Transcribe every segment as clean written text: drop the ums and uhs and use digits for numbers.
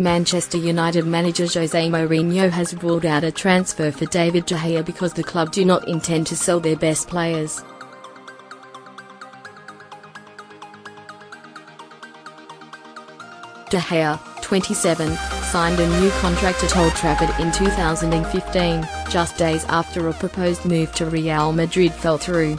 Manchester United manager Jose Mourinho has ruled out a transfer for David De Gea because the club do not intend to sell their best players. De Gea, 27, signed a new contract at Old Trafford in 2015, just days after a proposed move to Real Madrid fell through.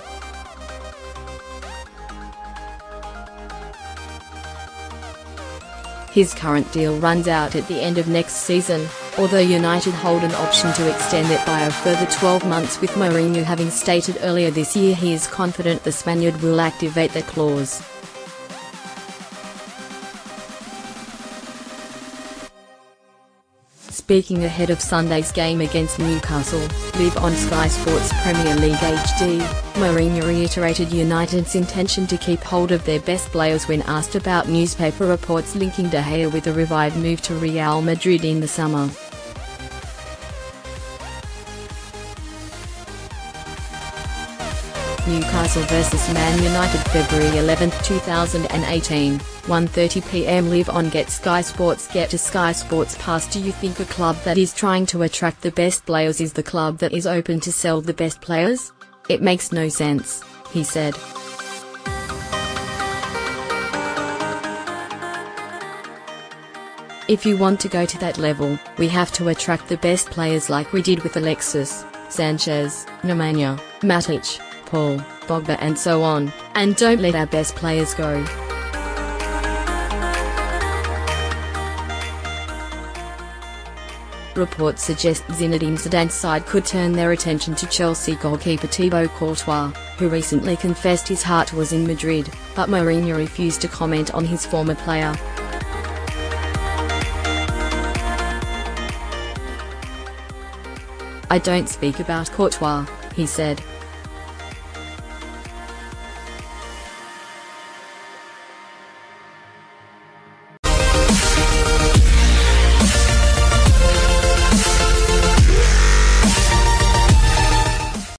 His current deal runs out at the end of next season, although United hold an option to extend it by a further 12 months, with Mourinho having stated earlier this year he is confident the Spaniard will activate that clause. Speaking ahead of Sunday's game against Newcastle, live on Sky Sports Premier League HD, Mourinho reiterated United's intention to keep hold of their best players when asked about newspaper reports linking De Gea with a revived move to Real Madrid in the summer. Newcastle vs Man United, February 11, 2018, 1:30 PM live on Get Sky Sports. Get a Sky Sports Pass. Do you think a club that is trying to attract the best players is the club that is open to sell the best players? It makes no sense, he said. If you want to go to that level, we have to attract the best players like we did with Alexis, Sanchez, Nemanja, Matic, Paul, Pogba and so on, and don't let our best players go. Reports suggest Zinedine Zidane's side could turn their attention to Chelsea goalkeeper Thibaut Courtois, who recently confessed his heart was in Madrid, but Mourinho refused to comment on his former player. I don't speak about Courtois, he said.